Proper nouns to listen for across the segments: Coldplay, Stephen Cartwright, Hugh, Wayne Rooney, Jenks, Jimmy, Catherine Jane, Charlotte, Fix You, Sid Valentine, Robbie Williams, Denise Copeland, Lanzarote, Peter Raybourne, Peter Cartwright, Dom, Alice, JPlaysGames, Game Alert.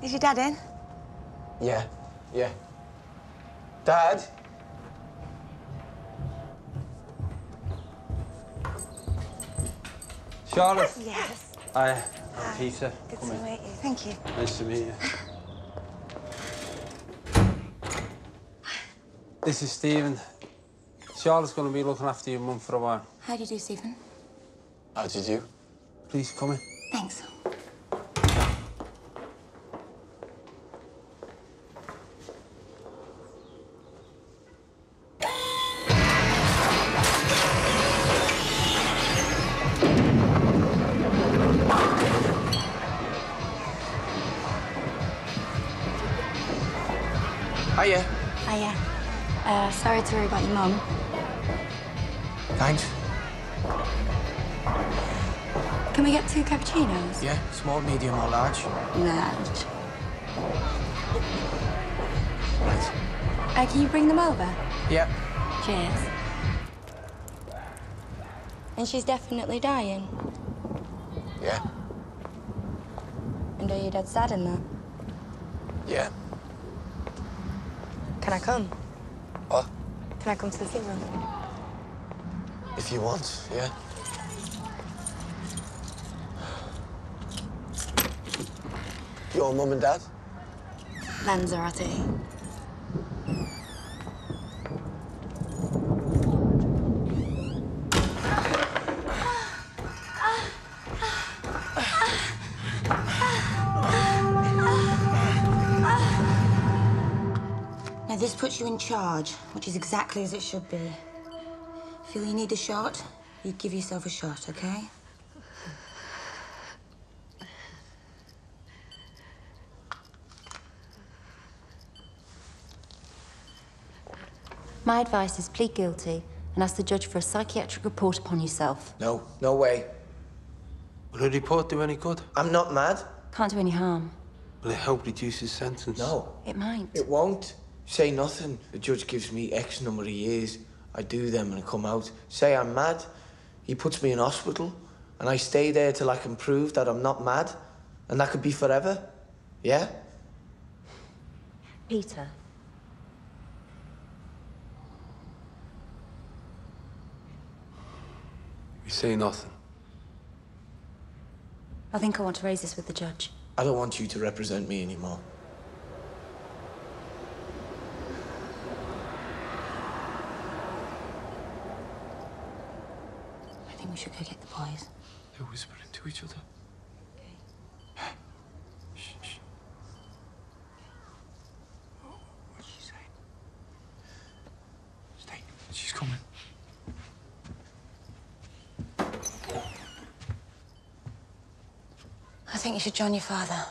Is your dad in? Yeah, yeah. Dad? Charlotte? Yes. Hi, I'm Peter. Good to meet you. Thank you. Nice to meet you. This is Stephen. Charlotte's going to be looking after your mum for a while. How do you do, Stephen? How do you do? Please, come in. Thanks. Hiya. Hiya. Sorry to worry about your mum. Thanks. Can we get 2 cappuccinos? Yeah, small, medium or large? Large. Right. Can you bring them over? Yep. Cheers. And she's definitely dying? Yeah. And are you dead sad in that? Yeah. Can I come? What? Can I come to the funeral? If you want, yeah. Your mum and dad? Lanzarote. Now this puts you in charge, which is exactly as it should be. Feel you need a shot, you give yourself a shot, okay? My advice is plead guilty and ask the judge for a psychiatric report upon yourself. No, no way. Will a report do any good? I'm not mad. Can't do any harm. Will it help reduce his sentence? No. It might. It won't. Say nothing. The judge gives me X number of years. I do them and I come out. Say I'm mad. He puts me in hospital and I stay there till I can prove that I'm not mad. And that could be forever. Yeah? Peter. You say nothing. I think I want to raise this with the judge. I don't want you to represent me anymore. I think we should go get the boys. They're whispering to each other. Okay. Shh, shh. Okay. What did she say? Stay. She's coming. I think you should join your father.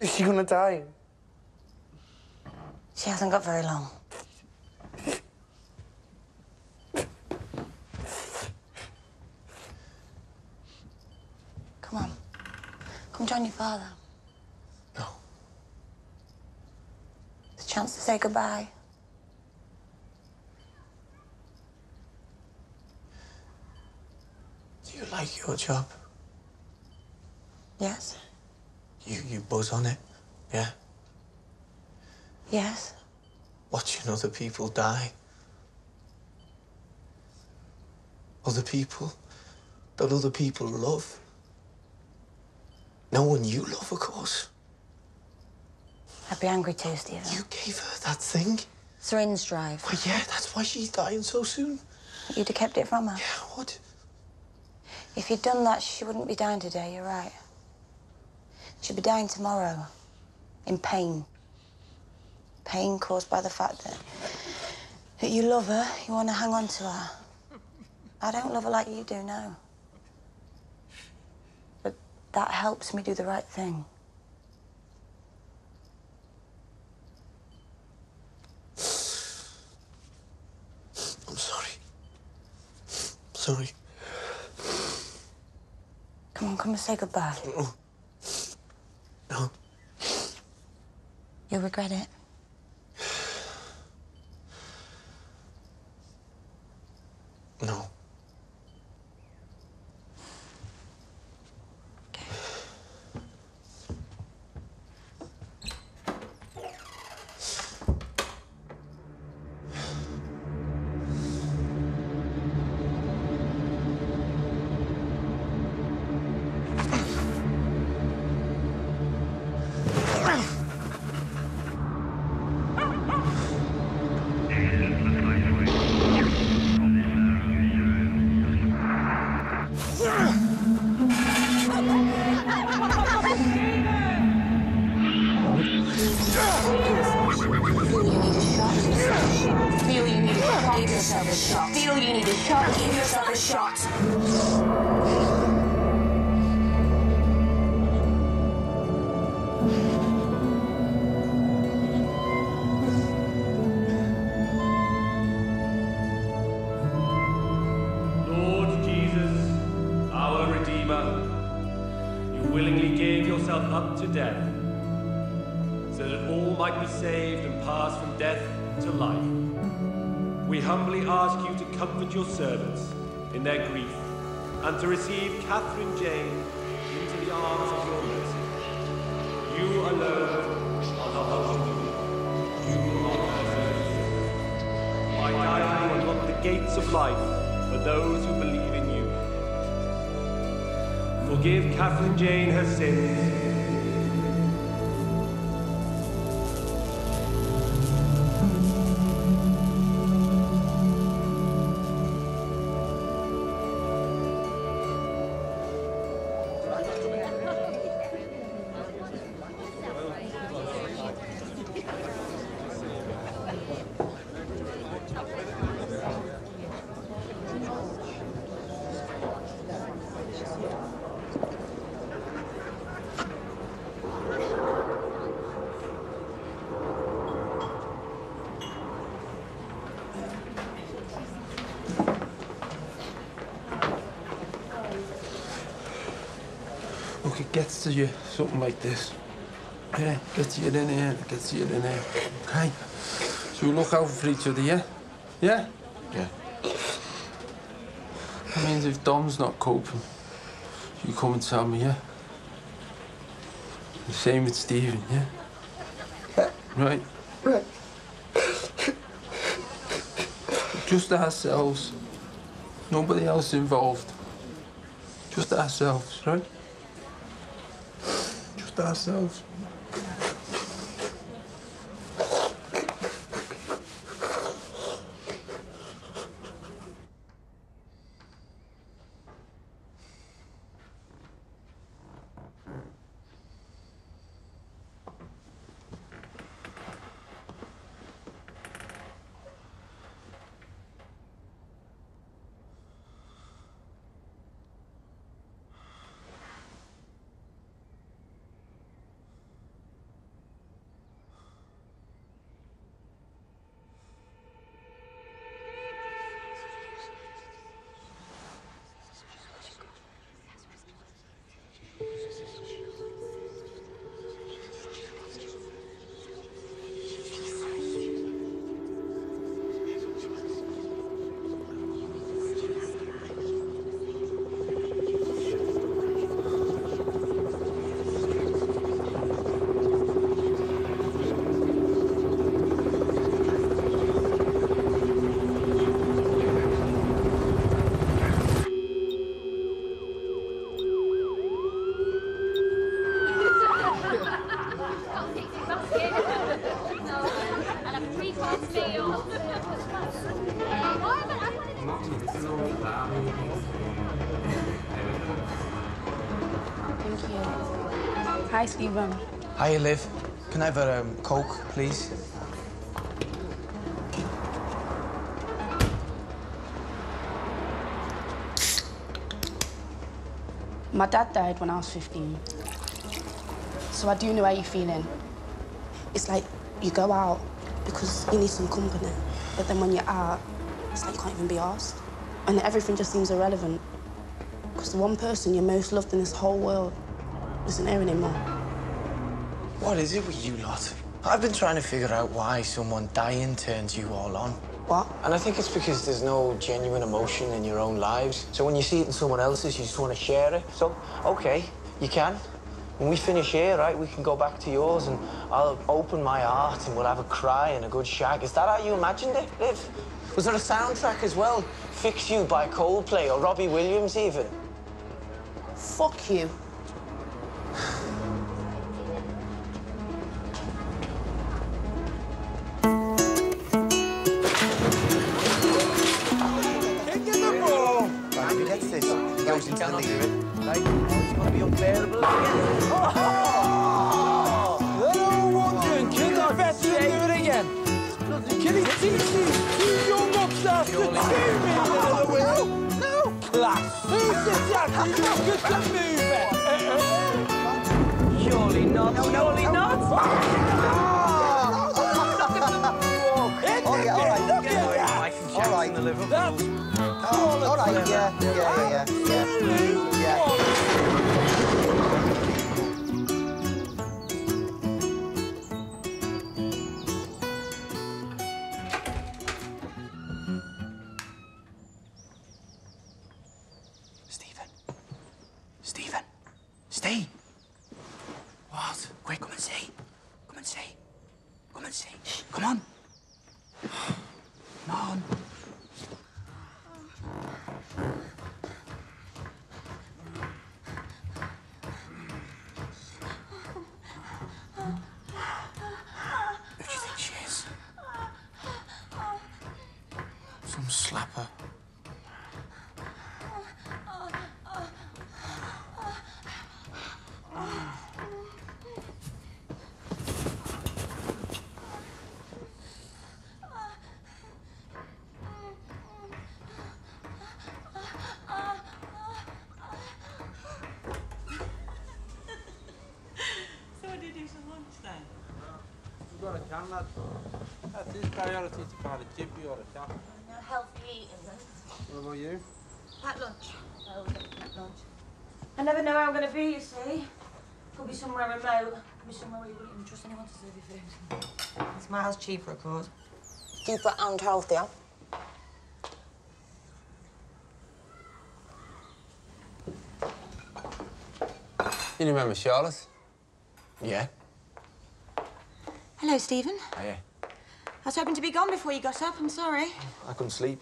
Is she gonna die? She hasn't got very long. Come on. Come join your father. No. It's a chance to say goodbye. Do you like your job? Yes. You buzz on it, yeah? Yes. Watching other people die. Other people that other people love. No one you love, of course. I'd be angry too, Stephen. You gave her that thing. Syringe drive. Well, yeah, that's why she's dying so soon. You'd have kept it from her. Yeah, what? If you'd done that, she wouldn't be dying today, you're right. She'd be dying tomorrow, in pain. Pain caused by the fact that you love her, you want to hang on to her. I don't love her like you do, no. But that helps me do the right thing. I'm sorry. Sorry. Come on, come and say goodbye. No. No. You'll regret it. No. Okay. need a shot. Give yourself a shot. Lord Jesus, our Redeemer, you willingly gave yourself up to death, so that all might be saved and pass from death to life. We humbly ask you to comfort your servants in their grief and to receive Catherine Jane into the arms of your mercy. You alone are the holy. You are merciful. By dying you unlock the gates of life for those who believe in you. Forgive Catherine Jane her sins. Gets to you something like this. Yeah, gets you in here, gets you in here. Okay. So we look out for each other, yeah? Yeah? Yeah. That means if Dom's not coping, you come and tell me, yeah? The same with Stephen, yeah? Yeah. Right? Right. Just ourselves. Nobody else involved. Just ourselves, right? Ourselves. Hi, Stephen. Hiya, Liv. Can I have a Coke, please? My dad died when I was 15. So I do know how you're feeling. It's like you go out because you need some company, but then when you're out, it's like you can't even be arsed. And everything just seems irrelevant because the one person you most loved in this whole world isn't there anymore. What is it with you lot? I've been trying to figure out why someone dying turns you all on. What? And I think it's because there's no genuine emotion in your own lives. So when you see it in someone else's, you just want to share it. So, OK, you can. When we finish here, right, we can go back to yours and I'll open my heart and we'll have a cry and a good shag. Is that how you imagined it, Liv? Was there a soundtrack as well? Fix You by Coldplay or Robbie Williams, even? Fuck you. Can he see young upstairs to 2 million? Move it. Surely not. No, surely not. Stephen! What? Quick, come and see. Come and see. Come and see. Shh. Come on. Come on. Who do you think she is? Some slapper. That's his priority to find a chippy or a chap. No healthy eating, then. What about you? Packed lunch. I always have packed lunch. I never know how I'm going to be, you see. Could be somewhere remote. Could be somewhere where you wouldn't even trust anyone to serve you food. It's miles cheaper, of course. Cheaper and healthier. You remember Charlotte? Yeah. Hello, Stephen. Hiya. I was hoping to be gone before you got up. I'm sorry. I couldn't sleep.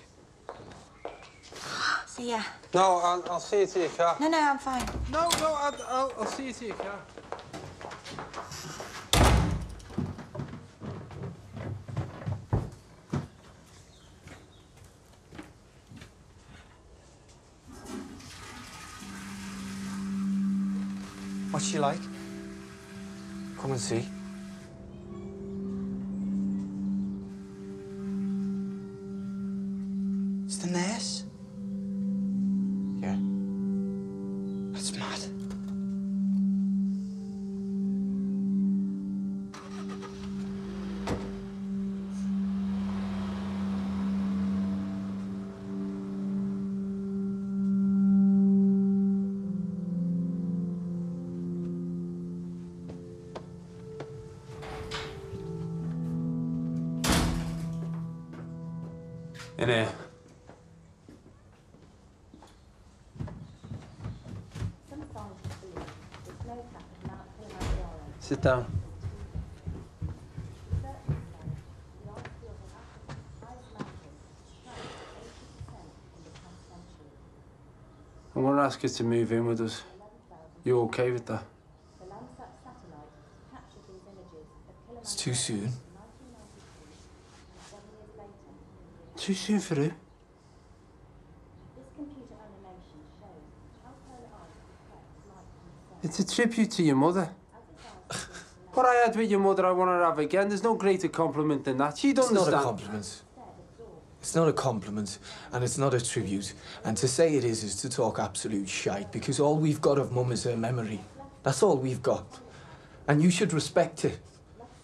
See ya. No, I'll see you to your car. No, I'm fine. No, I'll see you to your car. What's she like? Come and see. Nurse? Yeah. That's mad. In here. Sit down. I'm going to ask you to move in with us. You okay with that? It's too soon. Too soon for who? It's a tribute to your mother. What I had with your mother, I want to have again. There's no greater compliment than that. She doesn't understand. It's not a compliment. It's not a compliment, and it's not a tribute. And to say it is to talk absolute shite, because all we've got of Mum is her memory. That's all we've got. And you should respect it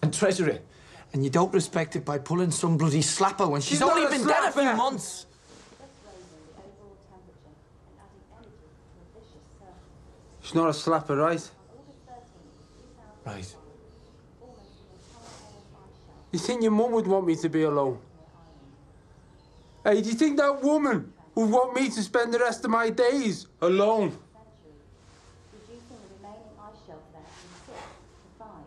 and treasure it. And you don't respect it by pulling some bloody slapper when she's only been dead a few months. She's not a slapper, right? Right. You think your mum would want me to be alone? Hey, do you think that woman would want me to spend the rest of my days alone? Reducing the remaining ice shelf there from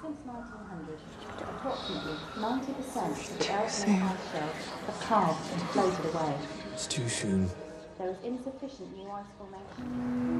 6 to 5. Since 1900, approximately 90% of the Earth's ice shelves have carved and floated away. It's too soon. There is insufficient new ice formation.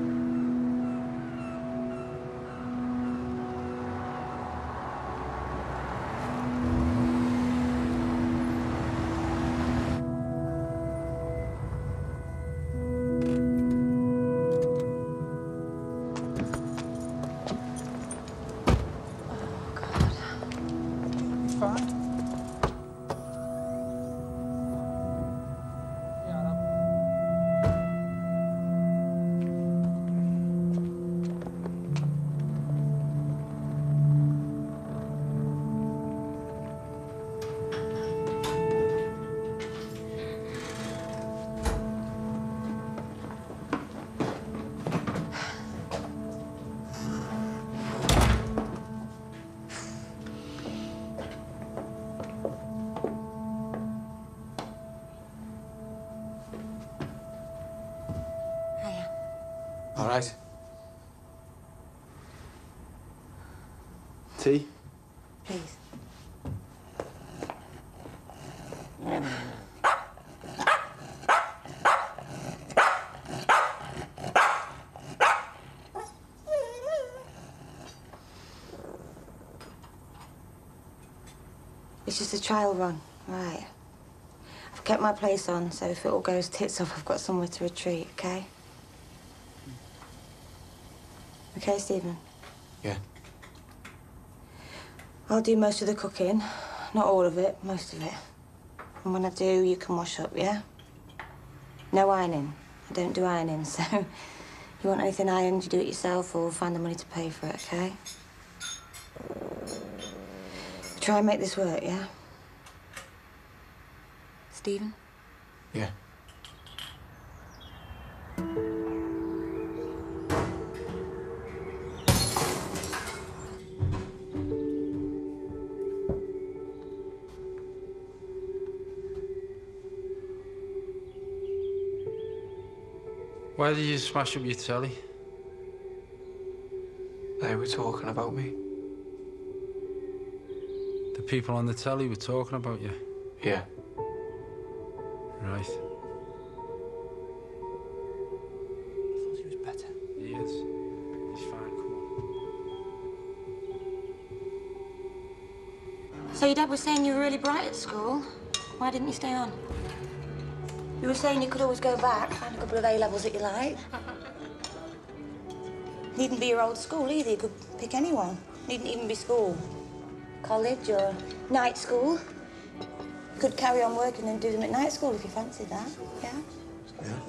Tea? Please. It's just a trial run, right? I've kept my place on, so if it all goes tits off, I've got somewhere to retreat, okay? Okay, Stephen? Yeah. I'll do most of the cooking. Not all of it, most of it. And when I do, you can wash up, yeah? No ironing. I don't do ironing, so you want anything ironed, you do it yourself or find the money to pay for it, okay? Try and make this work, yeah? Stephen? Yeah. Why did you smash up your telly? They were talking about me. The people on the telly were talking about you? Yeah. Right. I thought he was better. He is. He's fine, come on. So your dad was saying you were really bright at school. Why didn't you stay on? You were saying you could always go back, find a couple of A-levels that you like. Needn't be your old school either, you could pick anyone. Needn't even be school. College or night school. You could carry on working and do them at night school if you fancied that, yeah? Yeah.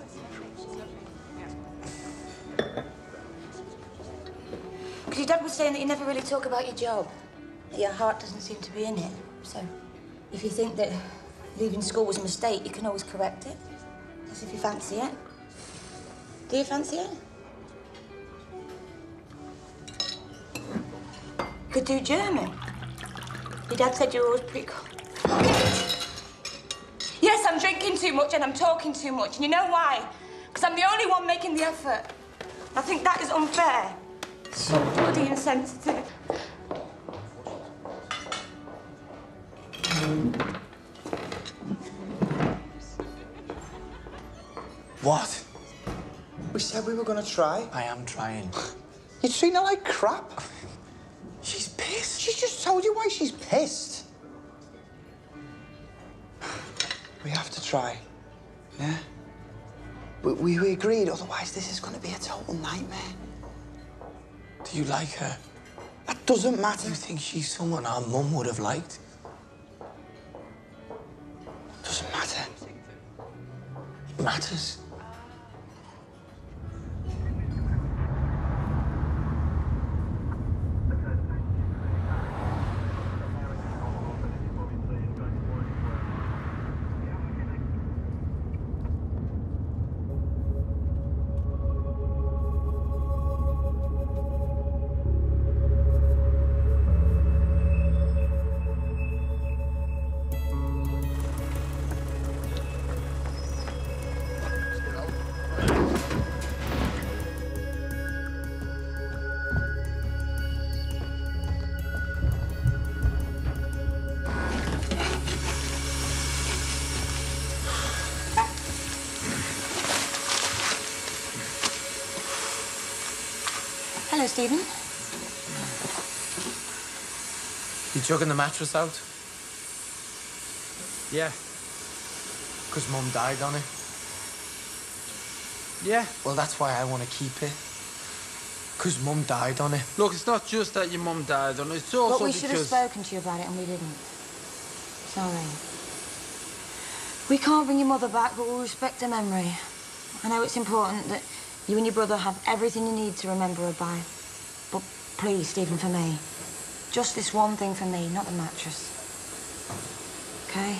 Because your dad was saying that you never really talk about your job. That your heart doesn't seem to be in it. So if you think that leaving school was a mistake, you can always correct it. As if you fancy it. Do you fancy it? You could do German. Your dad said you're always pretty cool. Yes, I'm drinking too much and I'm talking too much. And you know why? Because I'm the only one making the effort. I think that is unfair. So bloody insensitive. What? We said we were gonna try. I am trying. You're treating her like crap. She's pissed. She's just told you why she's pissed. We have to try, yeah? We agreed, otherwise this is gonna be a total nightmare. Do you like her? That doesn't matter. Do you think she's someone our mum would have liked? Doesn't matter. It matters. Hello, Stephen. You chugging the mattress out? Yeah. Because Mum died on it? Yeah. Well, that's why I want to keep it. Because Mum died on it. Look, it's not just that your mum died on it, it's also because... But we should have spoken to you about it and we didn't. Sorry. We can't bring your mother back, but we'll respect her memory. I know it's important that you and your brother have everything you need to remember her by. But please, Stephen, for me. Just this one thing for me, not the mattress. Okay?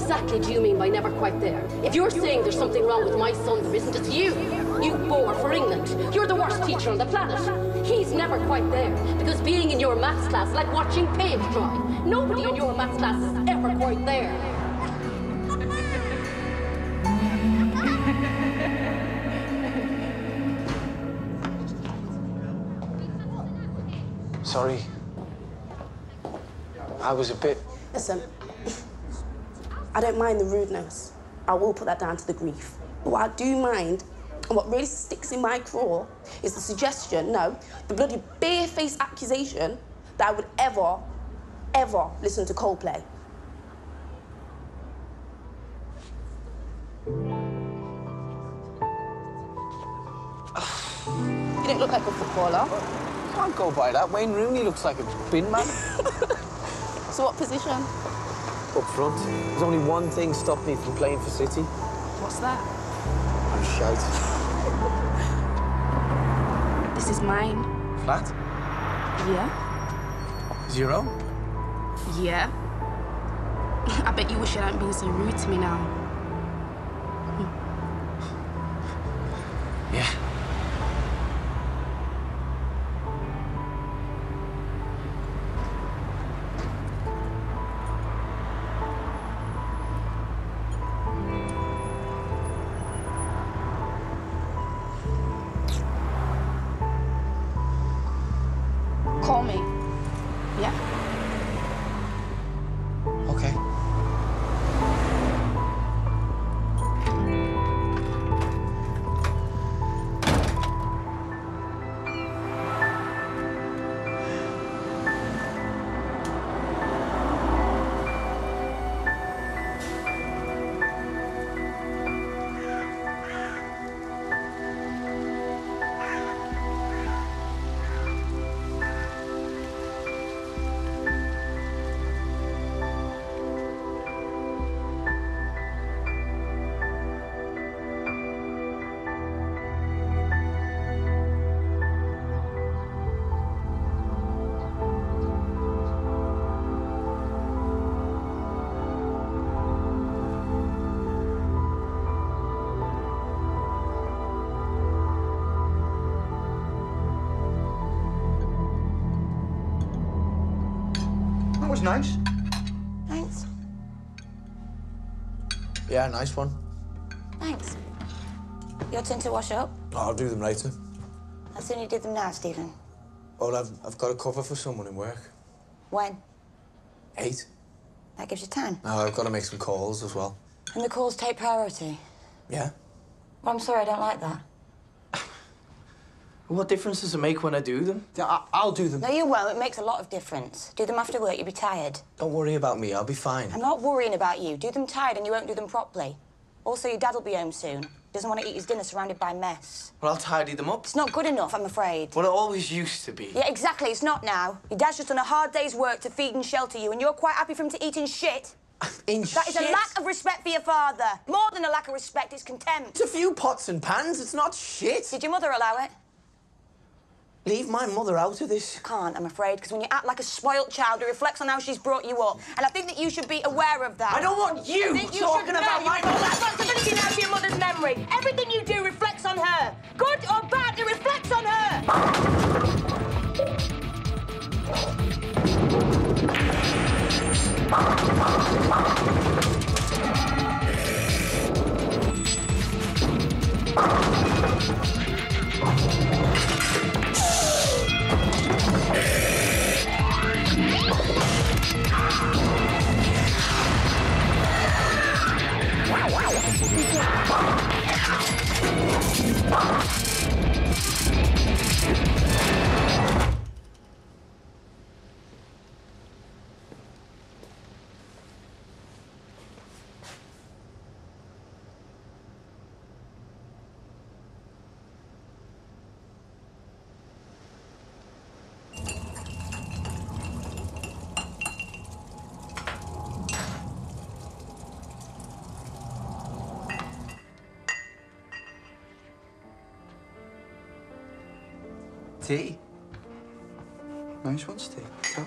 exactly do you mean by never quite there? If you're saying there's something wrong with my son, there isn't. It's you. You bore for England. You're the worst teacher on the planet. He's never quite there, because being in your maths class like watching paint dry. Nobody in your maths class is ever quite there. Sorry. I was a bit... Listen, I don't mind the rudeness. I will put that down to the grief. But what I do mind, and what really sticks in my craw, is the suggestion, no, the bloody bare-faced accusation that I would ever, ever listen to Coldplay. You don't look like a footballer. Can't go by that. Wayne Rooney looks like a bin man. So what position? Up front. There's only one thing stopped me from playing for City. What's that? I'm shite. This is mine. Flat? Yeah. Zero? Yeah. I bet you wish you hadn't been so rude to me now. Yeah. Nice. Thanks. Yeah, nice one. Thanks. Your turn to wash up? Oh, I'll do them later. How soon you did them now, Stephen? Well, I've got a cover for someone in work. When? 8. That gives you time. No, I've got to make some calls as well. And the calls take priority? Yeah. Well, I'm sorry, I don't like that. What difference does it make when I do them? I'll do them. No, you won't. It makes a lot of difference. Do them after work, you'll be tired. Don't worry about me. I'll be fine. I'm not worrying about you. Do them tired and you won't do them properly. Also, your dad will be home soon. He doesn't want to eat his dinner surrounded by mess. Well, I'll tidy them up. It's not good enough, I'm afraid. Well, it always used to be. Yeah, exactly. It's not now. Your dad's just done a hard day's work to feed and shelter you, and you're quite happy for him to eat in shit. In shit? That is a lack of respect for your father. More than a lack of respect, it's contempt. It's a few pots and pans. It's not shit. Did your mother allow it? Leave my mother out of this. I can't, I'm afraid, because when you act like a spoilt child, it reflects on how she's brought you up. And I think that you should be aware of that. I don't want you talking about my mother! Responsibility now to your mother's memory. Everything you do reflects on her. Good or bad, it reflects on her. Tea. No, she wants tea. So.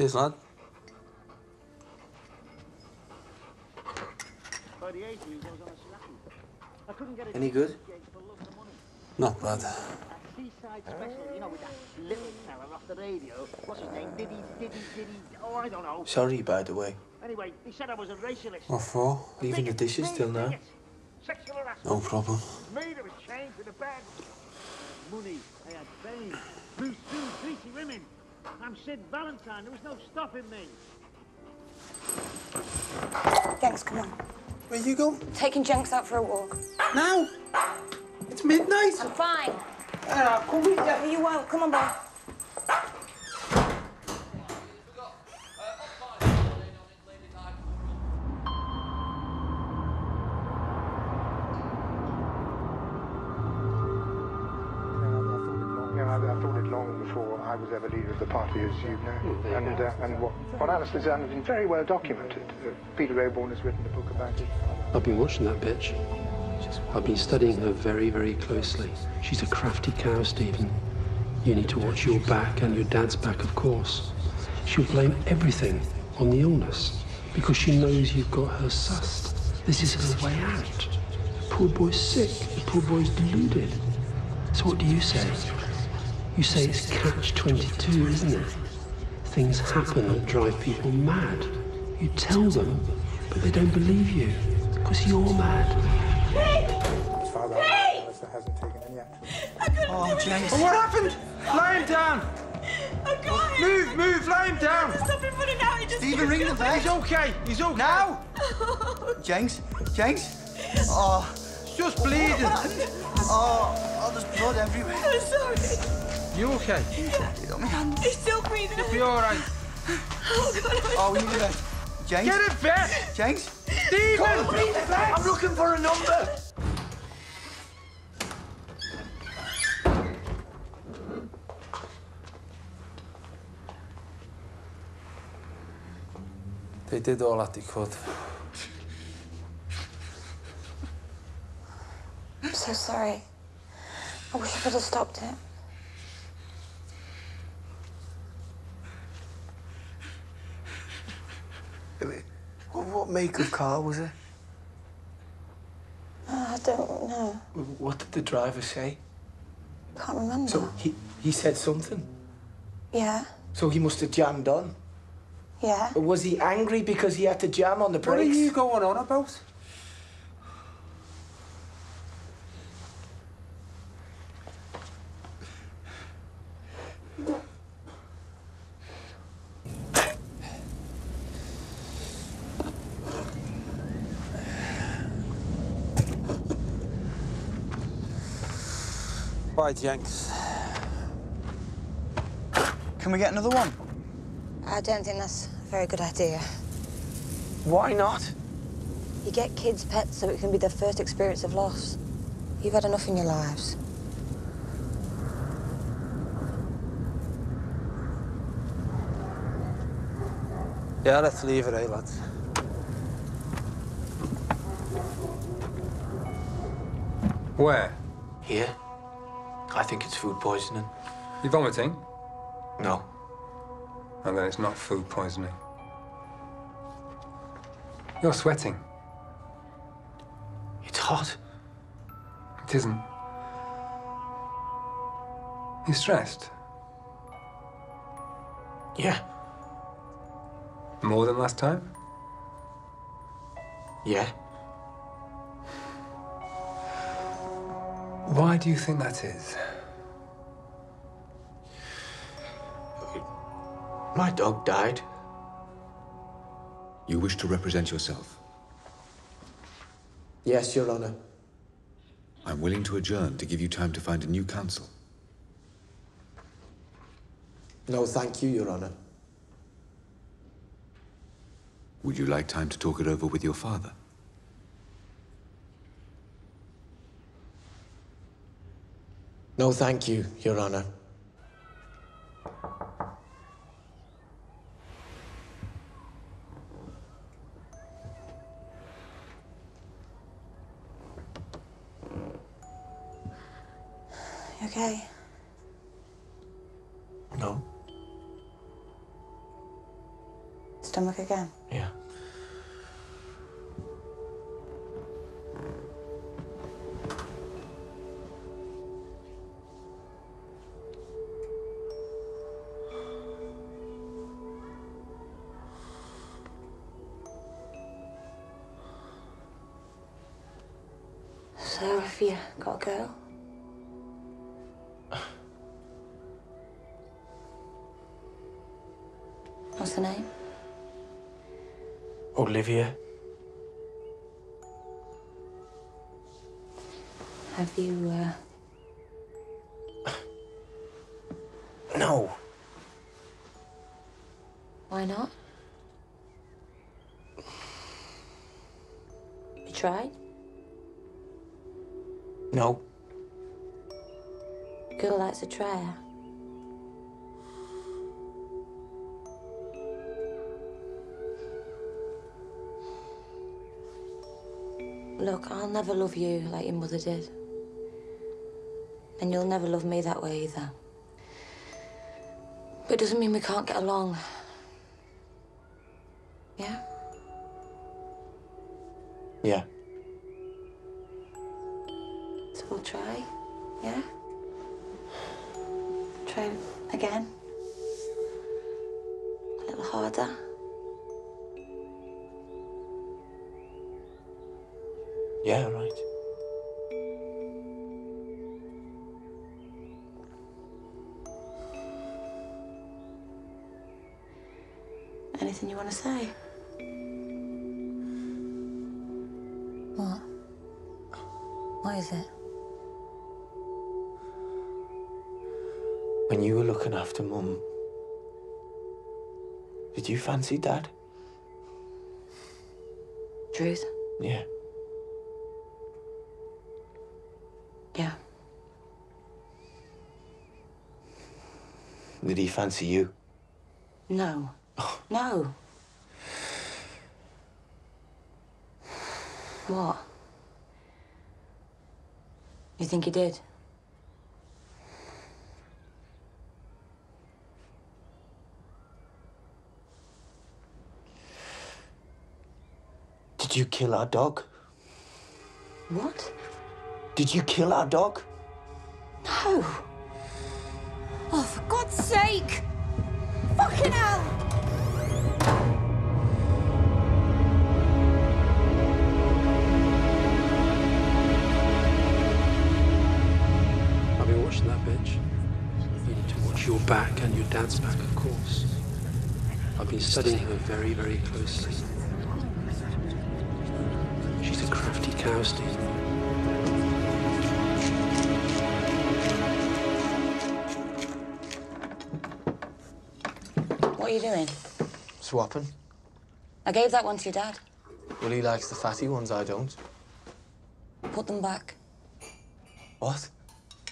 Cheers, lad. By the 80s, I was on a snappy. I couldn't get it. Any good? Not bad. Seaside special, you know, with that little fella off the radio. What's his name? Diddy. Oh, I don't know. Sorry, by the way. Anyway, he said I was a racialist. What for? Leaving the dishes still now? Sexual harassment. No problem. Made of a chain to the bed. Money. I had fame. Blue suit, greasy women. I'm Sid Valentine. There was no stopping me. Jenks, come on. Where you going? Taking Jenks out for a walk. Now? It's midnight. I'm fine. Come with you. You won't. Come on, boy. I've thought it long before I was ever leader of the party, as you know. And what Alice has done has been very well documented. Peter Raybourne has written a book about it. I've been watching that bitch. I've been studying her very, very closely. She's a crafty cow, Stephen. You need to watch your back and your dad's back, of course. She'll blame everything on the illness because she knows you've got her sussed. This is her way out. The poor boy's sick. The poor boy's deluded. So what do you say? You say it's catch-22, isn't it? Things happen that drive people mad. You tell them, but they don't believe you because you're mad. Oh, Jenks. Well, what happened? Lie him down. I got him. Move, lie him down. Stop him running out. He just Stephen, ring the bell. He's okay. Now? Jenks? Oh, it's just bleeding. Oh, there's blood everywhere. I'm sorry. You okay? Yeah. Get on my hand. He's still breathing. You'll be all right. Oh, God, we need a bed. Jenks? Get a bed. Jenks? Stephen! I'm looking for a number. They did all that they could. I'm so sorry. I wish I could have stopped it. What make of car was it? I don't know. What did the driver say? I can't remember. So he said something? Yeah. So he must have jammed on? Yeah. But was he angry because he had to jam on the brakes? What are you going on about? Bye, Jenks. Can we get another one? I don't think that's a very good idea. Why not? You get kids pets so it can be their first experience of loss. You've had enough in your lives. Yeah, let's leave it, eh, lads? Where? Here. I think it's food poisoning. You vomiting? No. And then it's not food poisoning. You're sweating. It's hot. It isn't. You're stressed. Yeah. More than last time? Yeah. Why do you think that is? My dog died. You wish to represent yourself? Yes, Your Honor. I'm willing to adjourn to give you time to find a new counsel. No, thank you, Your Honor. Would you like time to talk it over with your father? No, thank you, Your Honor. Okay. No. and look again? Yeah. So, have you got a girl? What's the name? Olivia. Have you, No. Why not? You tried? No. A girl likes a tryer. Look, I'll never love you like your mother did. And you'll never love me that way either. But it doesn't mean we can't get along. Yeah? Yeah. So we'll try, yeah? Try again. A little harder. Yeah, right. Anything you want to say? What? What is it? When you were looking after Mum, did you fancy Dad? Truth? Yeah. Yeah. Did he fancy you? No. Oh. No. What? You think he did? Did you kill our dog? What? Did you kill our dog? No. Oh, for God's sake! Fucking hell! I've been watching that bitch. You need to watch your back and your dad's back, of course. I've been studying her very, very closely. She's a crafty cow, Steve. What are you doing? Swapping. I gave that one to your dad. Well, he likes the fatty ones, I don't. Put them back. What?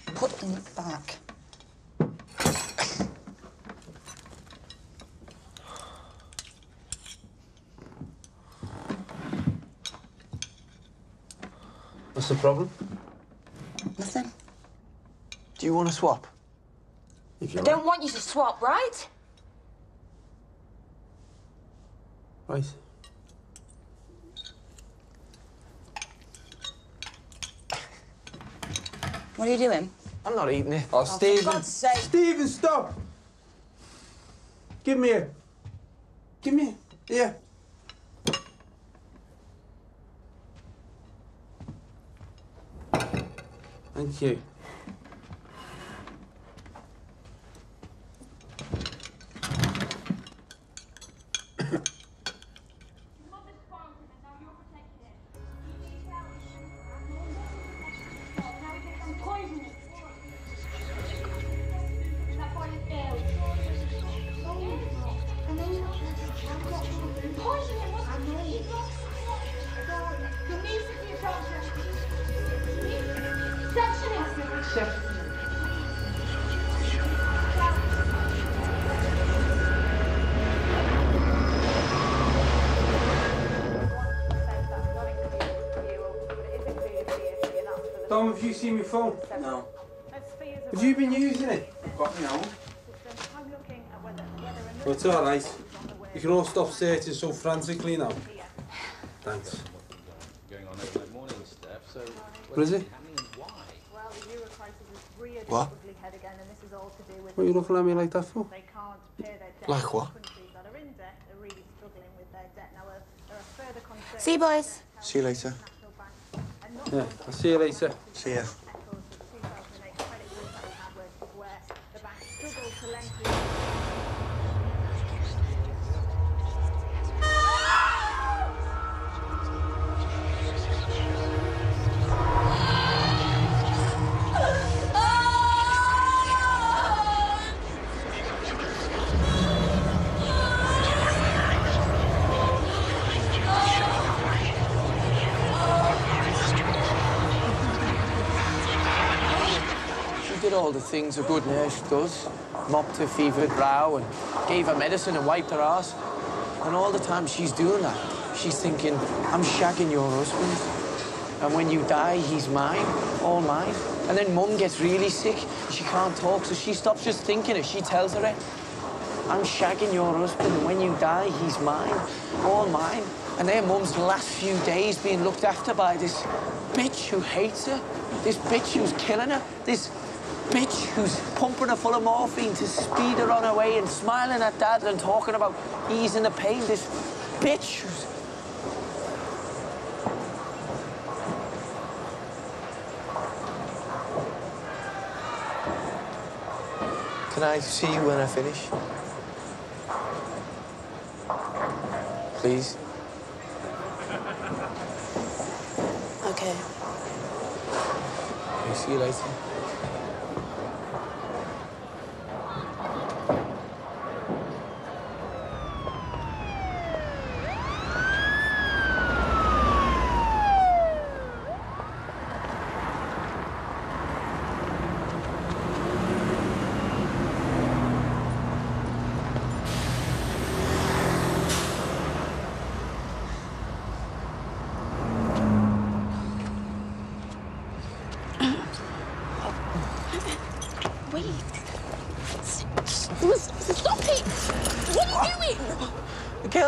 Put them back. What's the problem? Nothing. Do you want to swap? I don't want you to swap, right? Right. What are you doing? I'm not eating it. Oh, Stephen. For God's sake. Stephen, stop! Give me it. Give me it. Yeah. Thank you. Dom, have you seen my phone? No. Have you been using it? No. Well, it's all right. You can all stop searching so frantically now. Thanks. What is it? What? What are you looking at me like that for? Like what? See you, boys. See you later. Yeah, I'll see you later. See ya. All the things a good nurse does. Mopped her fevered brow and gave her medicine and wiped her ass. And all the time she's doing that, she's thinking, I'm shagging your husband. And when you die, he's mine, all mine. And then Mum gets really sick. She can't talk, so she stops just thinking it. She tells her it. I'm shagging your husband, and when you die, he's mine, all mine. And their Mum's last few days being looked after by this bitch who hates her, this bitch who's killing her, this bitch who's pumping her full of morphine to speed her on her way and smiling at Dad and talking about easing the pain. This bitch who's... Can I see you when I finish? Please? Okay. I'll see you later.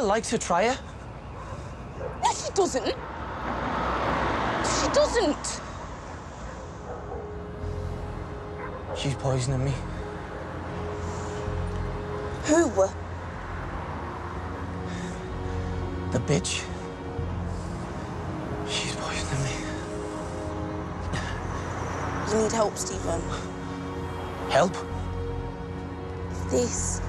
Likes to try her. No, she doesn't. She doesn't. She's poisoning me. Who? The bitch. She's poisoning me. You need help, Stephen. Help? This.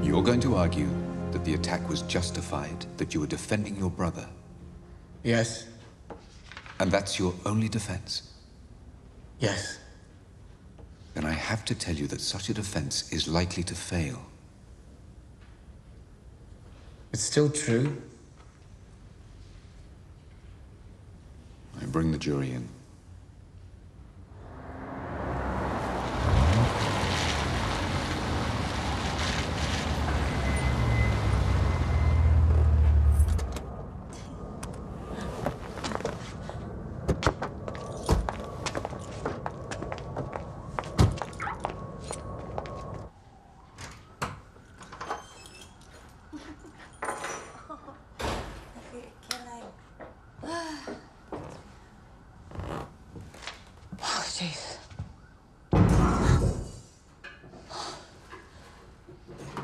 You're going to argue that the attack was justified, that you were defending your brother. Yes. And that's your only defense? Yes. Then I have to tell you that such a defense is likely to fail. It's still true. I bring the jury in.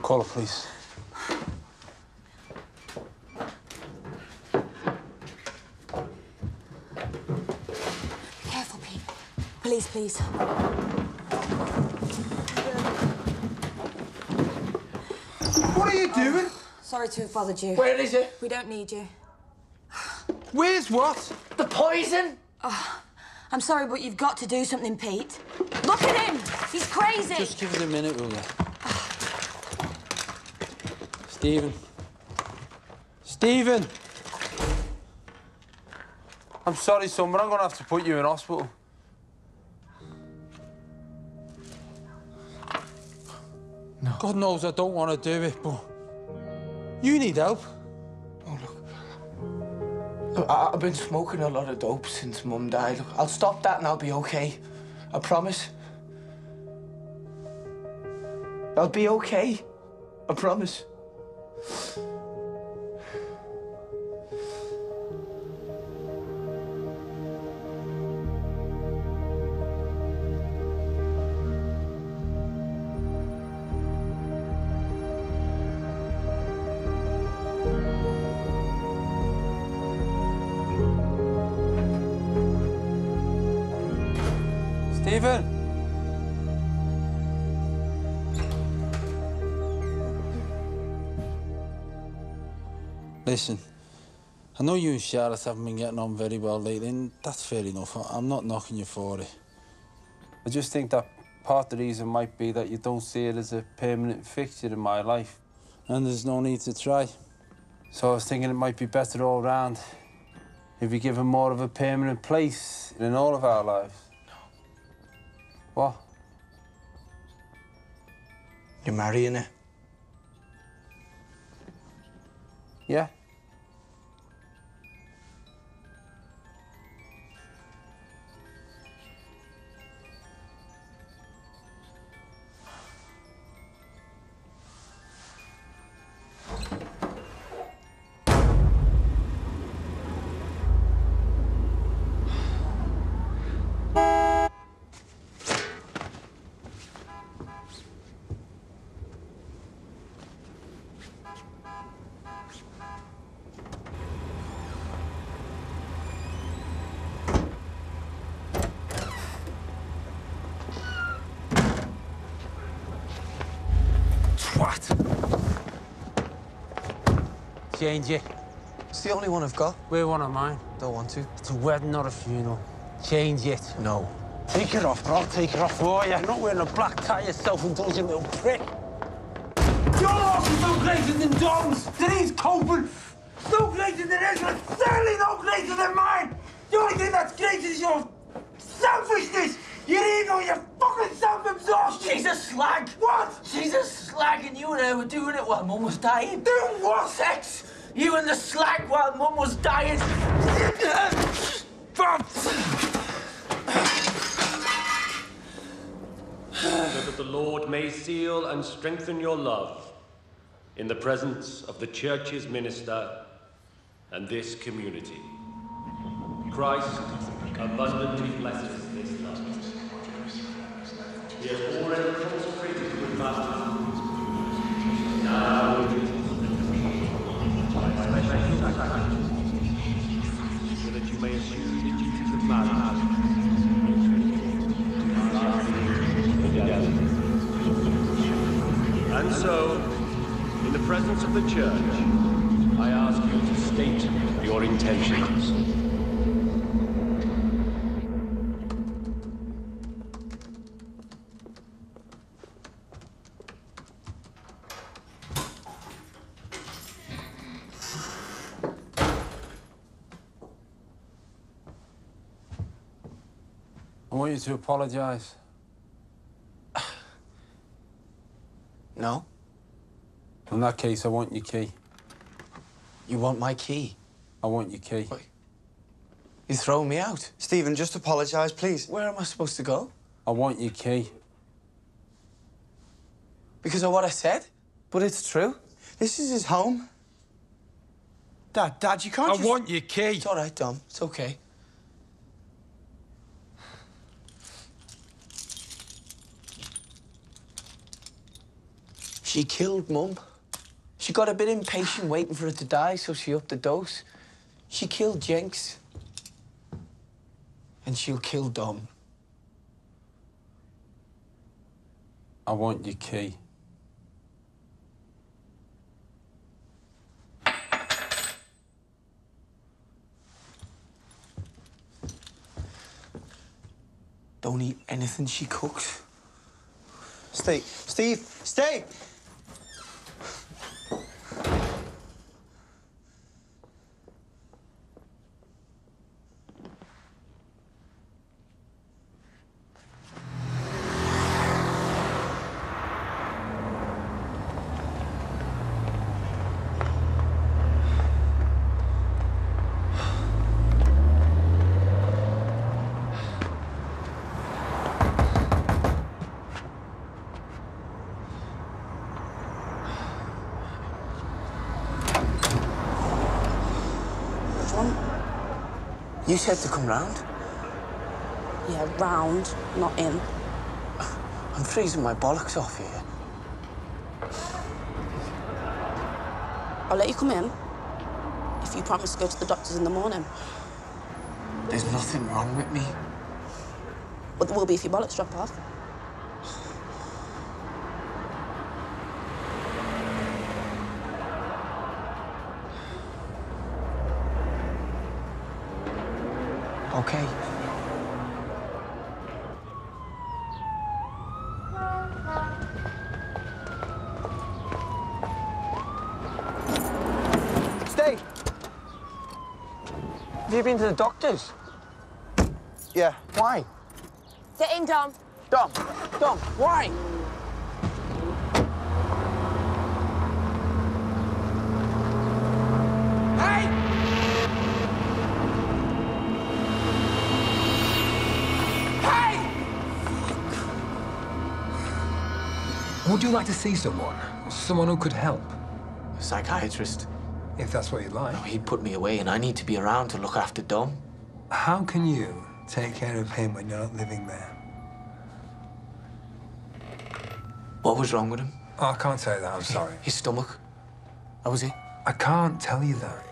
Call the police. Careful, Pete. Police, please. What are you doing? Sorry to have bothered you. Where is it? We don't need you. Where's what? The poison? Oh, I'm sorry, but you've got to do something, Pete. Look at him! He's crazy! Just give us a minute, will you? Stephen. Stephen! I'm sorry, son, but I'm going to have to put you in hospital. No. God knows I don't want to do it, but you need help. Oh, look. I've been smoking a lot of dope since Mum died. Look, I'll stop that and I'll be okay. I promise. I'll be okay. I promise. Stephen! Listen, I know you and Charlotte haven't been getting on very well lately, and that's fair enough. I'm not knocking you for it. I just think that part of the reason might be that you don't see it as a permanent fixture in my life. And there's no need to try. So I was thinking it might be better all round if you give her more of a permanent place in all of our lives. What? You're marrying her? Yeah. Change it. It's the only one I've got. Wear one of mine. Don't want to. It's a wedding, not a funeral. Change it. No. Take it off, or I'll take it off for you. You're not wearing a black tie, you self-indulgent little prick. Your horse is no greater than Dom's. Denise Copeland. No greater than Ezra. Certainly no greater than mine. The only thing that's greater is your selfishness. Your ego, your fucking self-absorption. She's a slag. What? She's a slag, and you and I were doing it while Mum was dying. Doing what? Sex. You and the slag while Mum was dying. So that the Lord may seal and strengthen your love in the presence of the Church's minister and this community. Christ abundantly blesses this love. He has already consecrated with baptism. Now it is by special sacrifice, so that you may assume the duties of marriage. And so, in the presence of the Church, I ask you to state your intentions. I want you to apologize. No. In that case, I want your key. You want my key? I want your key. Wait. You're throwing me out. Stephen, just apologise, please. Where am I supposed to go? I want your key. Because of what I said? But it's true. This is his home. Dad, you can't I want your key. It's all right, Dom. It's OK. She killed Mum. She got a bit impatient waiting for her to die, so she upped the dose. She killed Jenks. And she'll kill Dom. I want your key. Don't eat anything she cooks. Steve! You said to come round. Yeah, round, not in. I'm freezing my bollocks off here. I'll let you come in if you promise to go to the doctor's in the morning. There's nothing wrong with me. But there will be if your bollocks drop off. Okay. Stay! Have you been to the doctor's? Yeah. Why? Get in, Dom. Dom! Dom, why? Would you like to see someone? Someone who could help? A psychiatrist. If that's what you'd like. No, he'd put me away and I need to be around to look after Dom. How can you take care of him when you're not living there? What was wrong with him? Oh, I can't tell you that, I'm sorry. His stomach. That was it. I can't tell you that.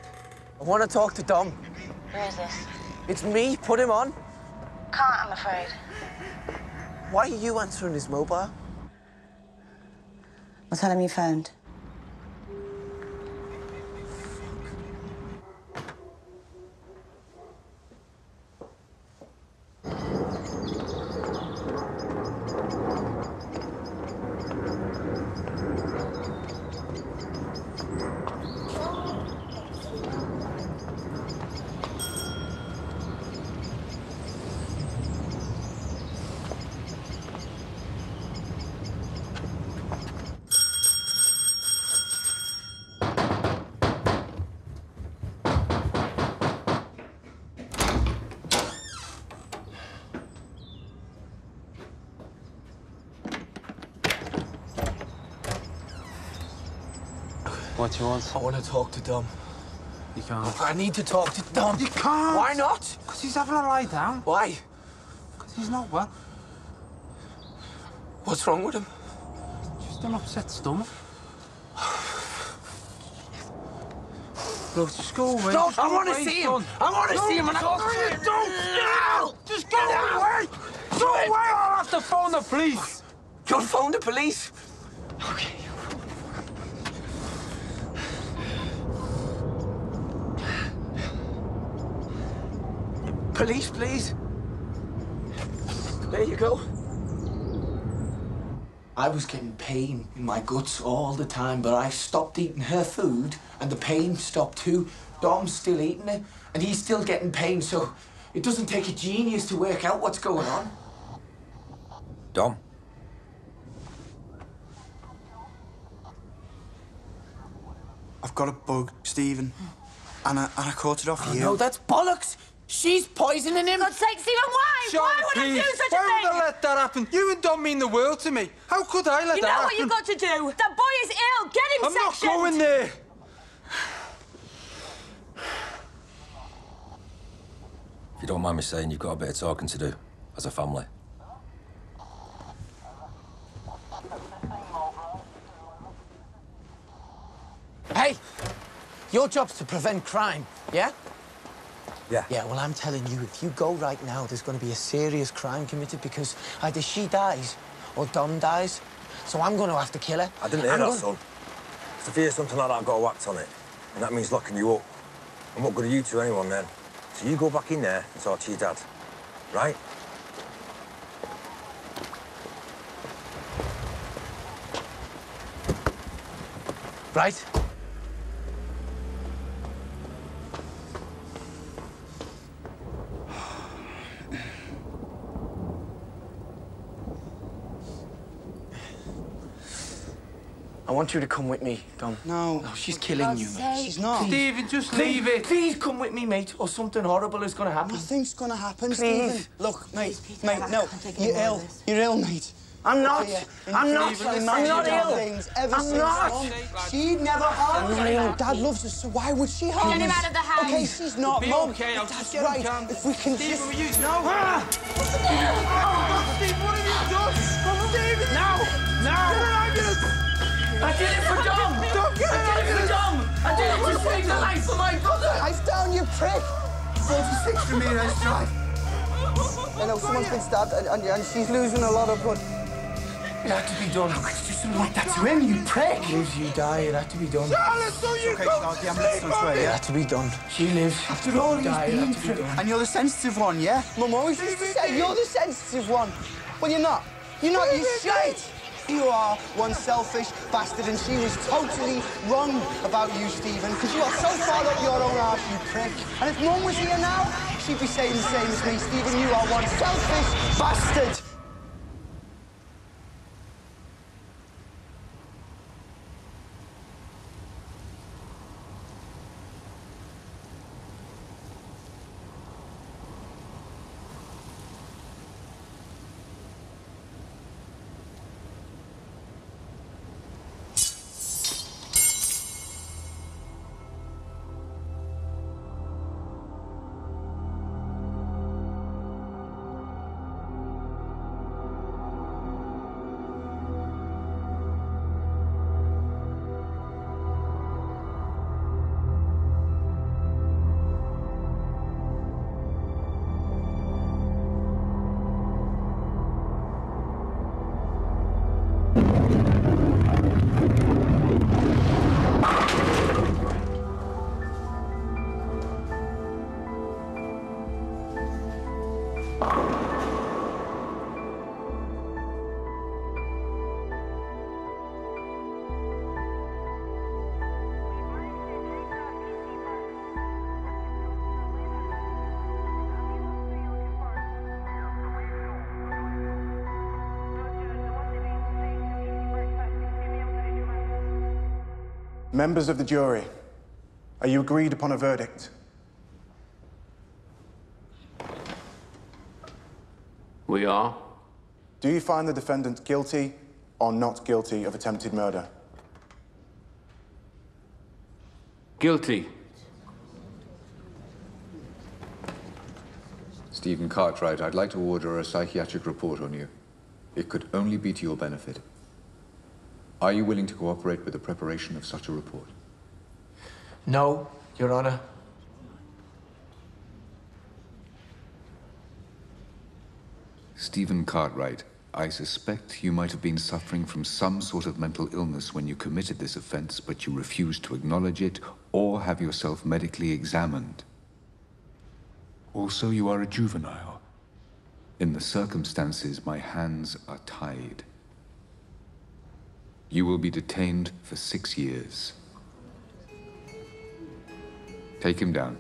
I want to talk to Dom. Who is this? It's me. Put him on. Can't, I'm afraid. Why are you answering his mobile? Well, tell him you phoned. What do you want? I want to talk to Dom. You can't. I need to talk to Dom. You can't! Why not? Because he's having a lie down. Why? Because he's not well. What's wrong with him? Just an upset stomach. Look, just go away. No, I want to see him! I want to see him and talk to him! No! Just go away! Go away or I'll have to phone the police! You'll phone the police? Okay. Police, please. There you go. I was getting pain in my guts all the time, but I stopped eating her food, and the pain stopped too. Dom's still eating it, and he's still getting pain, so it doesn't take a genius to work out what's going on. Dom. I've got a bug, Stephen, and I caught it off you. No, that's bollocks. She's poisoning him! For God's sake, Stephen, why? Charlotte, why would I do such a thing? Why would I let that happen? You and Dom mean the world to me. How could I let that happen? You know what you've got to do? That boy is ill. Get him sectioned. I'm not going there. If you don't mind me saying, you've got a bit of talking to do as a family. Hey, your job's to prevent crime, yeah? Yeah. Yeah, well, I'm telling you, if you go right now, there's going to be a serious crime committed because either she dies or Dom dies. So I'm going to have to kill her. I didn't hear that, son. So if you hear something like that, I've got to act on it. And that means locking you up. And what good are you to anyone, then? So you go back in there and talk to your dad. Right? Right. I want you to come with me, Dom. No. No, she's killing you, mate. She's not. Stephen, just leave it. Please come with me, mate, or something horrible is going to happen. Nothing's going to happen, Stephen. Look, mate, Peter, mate, no. You're ill. You're ill, mate. I'm not. I'm not ill. She never harmed me. Dad loves us, so why would she harm us? Get him out of the house. Okay, she's not, Mum. Okay, I'll just get him calm. If we can just... Steve, will you? No. What's the deal? Oh, Steve, what have you done? Steve! No! No! Get an ambulance! I did it for Dom! Don't get an ambulance! I did it to save the life of my brother! I've down you prick! 46 for me in her stride. I know someone's been stabbed and she's losing a lot of blood. It had to be done. How could you do something like that to him, you prick? He lives, you die. It had to be done. Charlotte, so you okay, go to sleep on me. It had to be done. She lives. After all he's been through. And you're the sensitive one, yeah? Mum always used to say you're the sensitive one. Well, you're not. You're not. You're straight. You are one selfish bastard, and she was totally wrong about you, Stephen, because you are so far up your own arse, you prick. And if Mum was here now, she'd be saying the same as me. Stephen, you are one selfish bastard. Members of the jury, are you agreed upon a verdict? We are. Do you find the defendant guilty or not guilty of attempted murder? Guilty. Stephen Cartwright, I'd like to order a psychiatric report on you. It could only be to your benefit. Are you willing to cooperate with the preparation of such a report? No, Your Honor. Stephen Cartwright, I suspect you might have been suffering from some sort of mental illness when you committed this offense, but you refused to acknowledge it or have yourself medically examined. Also, you are a juvenile. In the circumstances, my hands are tied. You will be detained for 6 years. Take him down.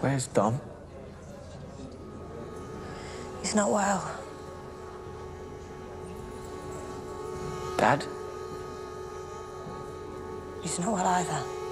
Where's Dom? He's not well. Dad? He's not well either.